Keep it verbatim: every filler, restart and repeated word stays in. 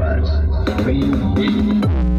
us.